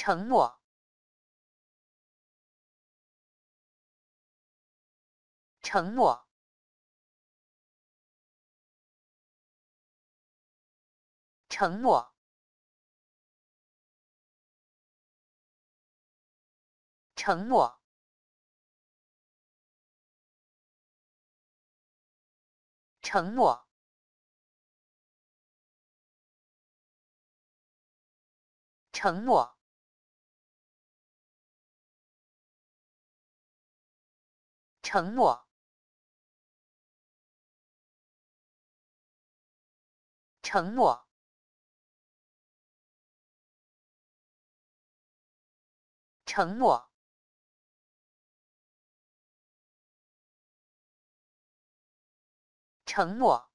承诺，承诺，承诺，承诺。 承诺，承诺，承诺，承诺，承诺，承诺。